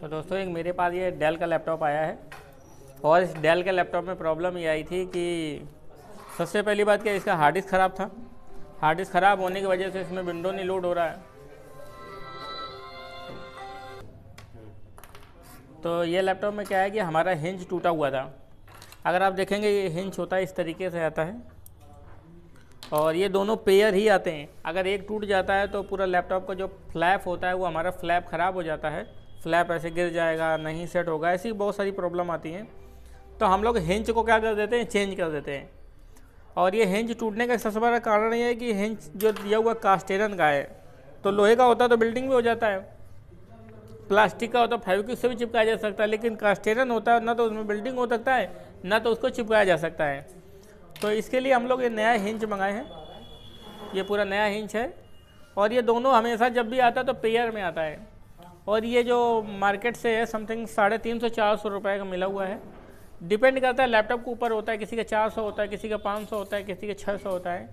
तो दोस्तों एक मेरे पास ये डेल का लैपटॉप आया है और इस डेल के लैपटॉप में प्रॉब्लम ये आई थी कि सबसे पहली बात क्या इसका हार्ड डिस्क ख़राब था। हार्ड डिस्क ख़राब होने की वजह से इसमें विंडो नहीं लोड हो रहा है। तो ये लैपटॉप में क्या है कि हमारा हिंज टूटा हुआ था। अगर आप देखेंगे ये हिंज होता है, इस तरीके से आता है और ये दोनों पेयर ही आते हैं। अगर एक टूट जाता है तो पूरा लैपटॉप का जो फ्लैप होता है वो हमारा फ्लैप ख़राब हो जाता है, फ्लैप ऐसे गिर जाएगा, नहीं सेट होगा, ऐसी बहुत सारी प्रॉब्लम आती हैं। तो हम लोग हिंज को क्या कर देते हैं, चेंज कर देते हैं। और ये हिंज टूटने का सबसे बड़ा कारण ये है कि हिंज जो दिया हुआ कास्ट आयरन का है, तो लोहे का होता है तो बिल्डिंग भी हो जाता है, प्लास्टिक का होता है फेविक्विक से भी चिपकाया जा सकता है, लेकिन कास्ट आयरन होता है ना तो उसमें बिल्डिंग हो सकता है ना तो उसको चिपकाया जा सकता है। तो इसके लिए हम लोग ये नया हिंज मंगाए हैं। ये पूरा नया हिंज है और ये दोनों हमेशा जब भी आता है तो पेयर में आता है। और ये जो मार्केट से है समथिंग 350-400 रुपये का मिला हुआ है। डिपेंड करता है लैपटॉप के ऊपर होता है, किसी का 400 होता है, किसी का 500 होता है, किसी का 600 होता है।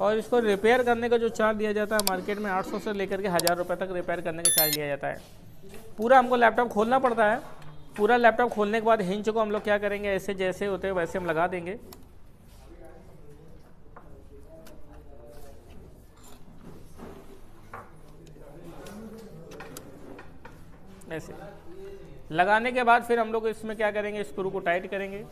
और इसको रिपेयर करने का जो चार्ज दिया जाता है मार्केट में 800 से लेकर के 1000 रुपये तक रिपेयर करने का चार्ज लिया जाता है। पूरा हमको लैपटॉप खोलना पड़ता है। पूरा लैपटॉप खोलने के बाद हिंज को हम लोग क्या करेंगे, ऐसे जैसे होते हैं वैसे हम लगा देंगे। ऐसे लगाने के बाद फिर हम लोग इसमें क्या करेंगे, स्क्रू को टाइट करेंगे।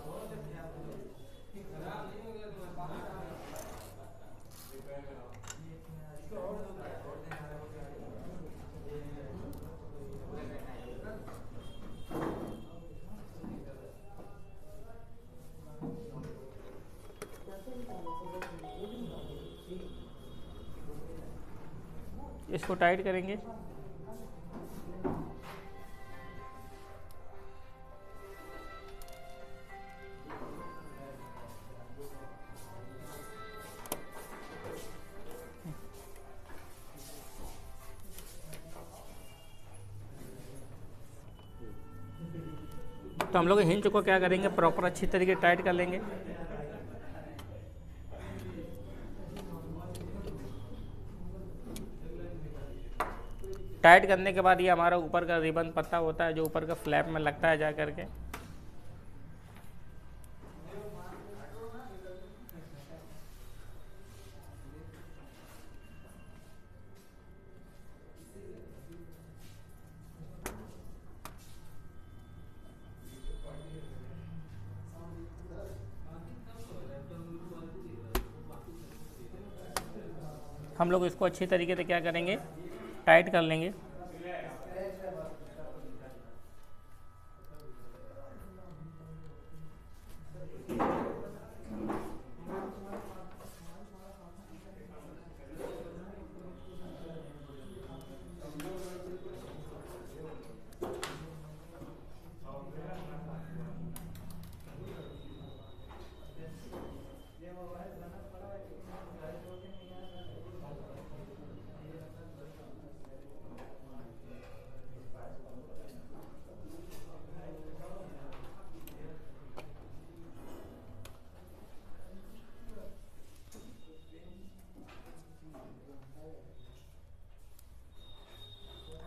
इसको टाइट करेंगे। तो हम लोग हिंज को क्या करेंगे, प्रॉपर अच्छी तरीके टाइट कर लेंगे। टाइट करने के बाद ये हमारा ऊपर का रिबन पत्ता होता है जो ऊपर का फ्लैप में लगता है जा करके। हम लोग इसको अच्छी तरीके से क्या करेंगे, टाइट कर लेंगे।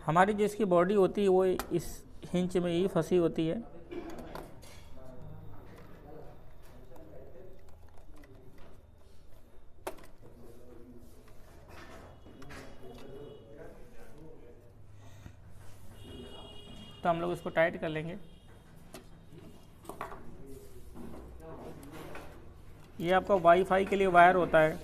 हमारी जो इसकी बॉडी होती है वो इस हिंज में ही फंसी होती है। तो हम लोग इसको टाइट कर लेंगे। ये आपका वाईफाई के लिए वायर होता है।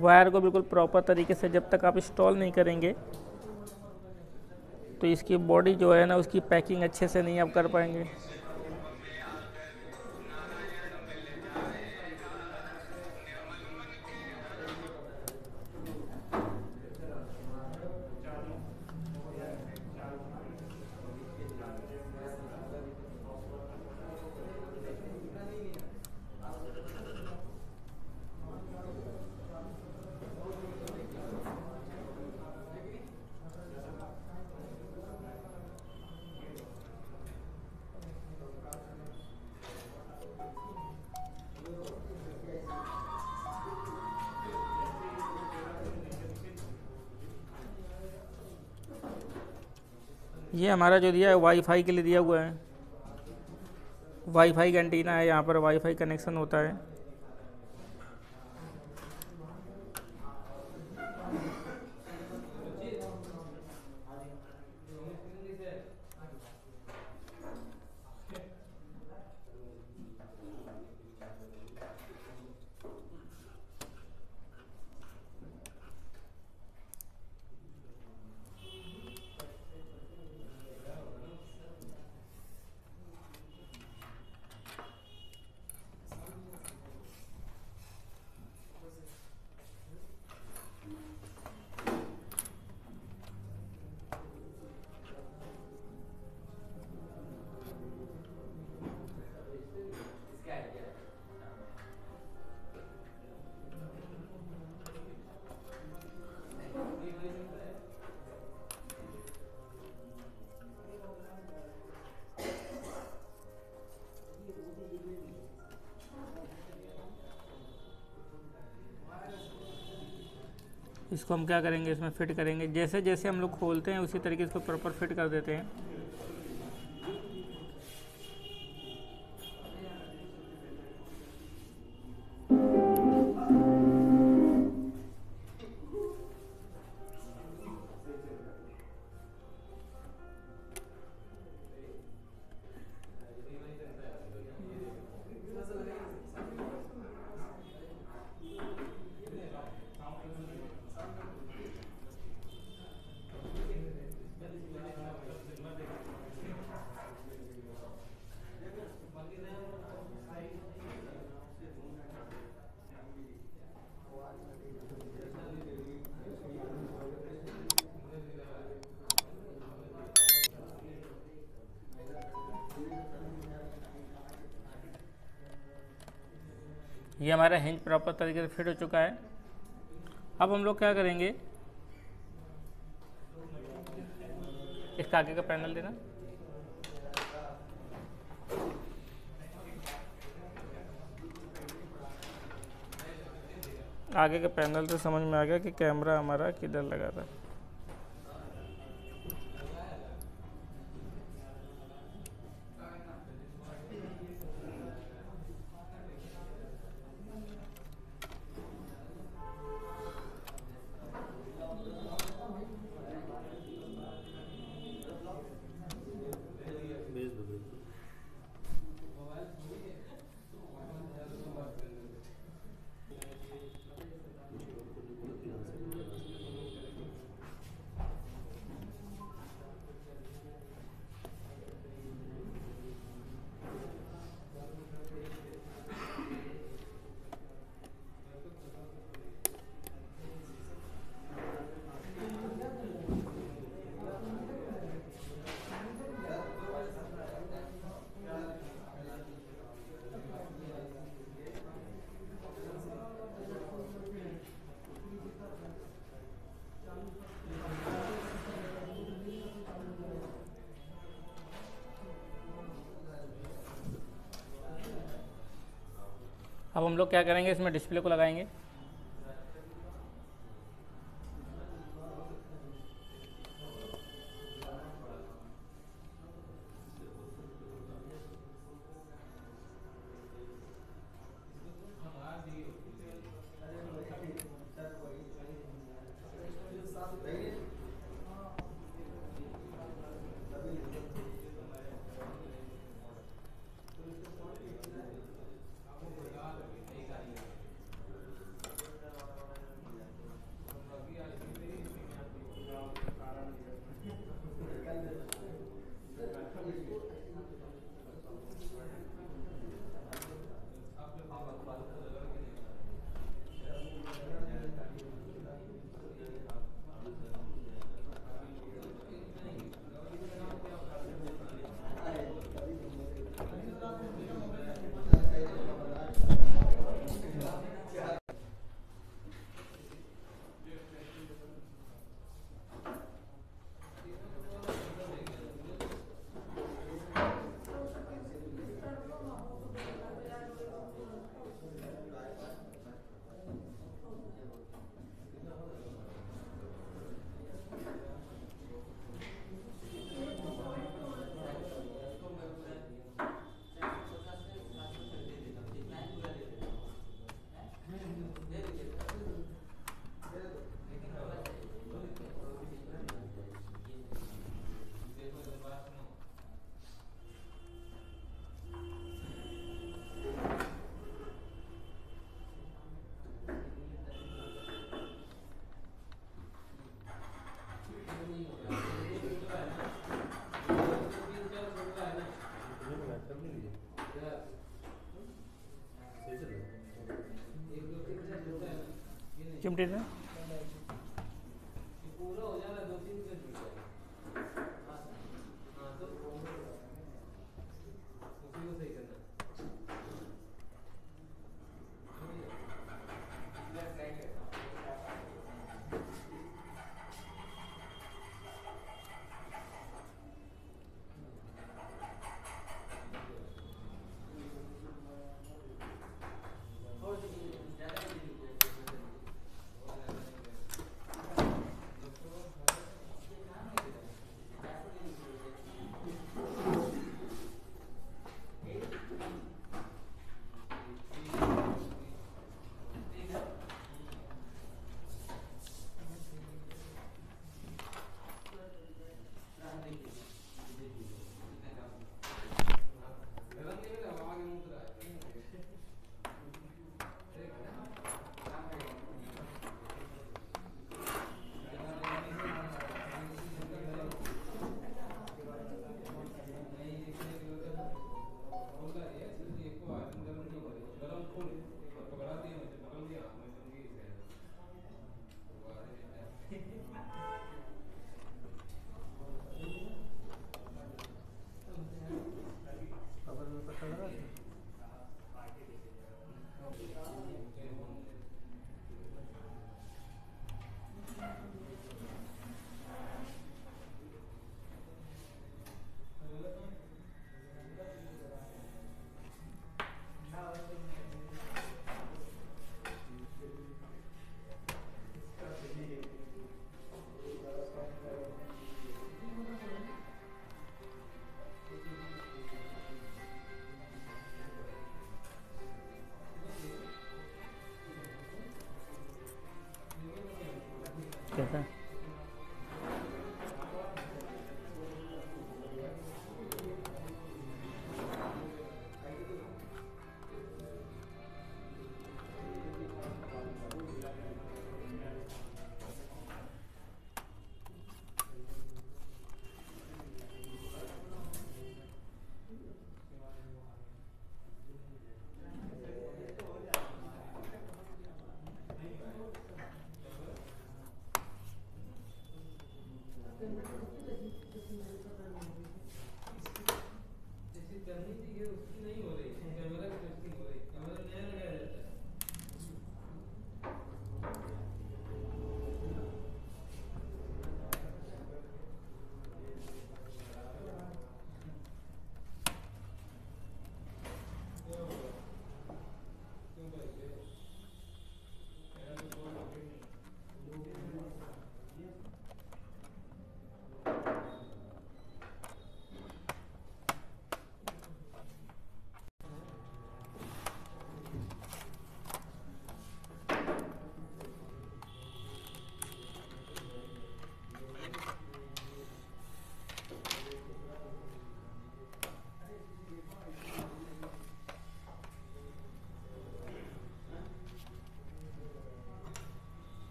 वायर को बिल्कुल प्रॉपर तरीके से जब तक आप इंस्टॉल नहीं करेंगे तो इसकी बॉडी जो है ना उसकी पैकिंग अच्छे से नहीं आप कर पाएंगे। ये हमारा जो दिया है वाईफाई के लिए दिया हुआ है, वाईफाई का एंटीना है, यहाँ पर वाईफाई कनेक्शन होता है। इसको हम क्या करेंगे, इसमें फिट करेंगे। जैसे जैसे हम लोग खोलते हैं उसी तरीके इसको प्रॉपर फिट कर देते हैं। ये हमारा हिंज प्रॉपर तरीके से फिट हो चुका है। अब हम लोग क्या करेंगे, इसका आगे का पैनल देना, आगे का पैनल से समझ में आ गया कि कैमरा हमारा किधर लगा था। अब हम लोग क्या करेंगे, इसमें डिस्प्ले को लगाएंगे। चिमटे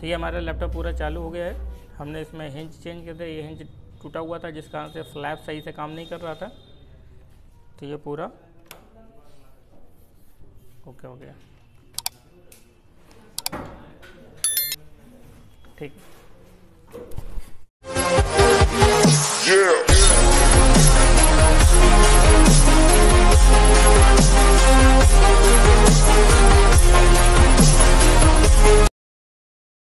तो ये हमारा लैपटॉप पूरा चालू हो गया है। हमने इसमें हिंज चेंज कर दिया। ये हिंज टूटा हुआ था जिस कारण से फ्लैप सही से काम नहीं कर रहा था, तो ये पूरा ओके हो गया। ठीक।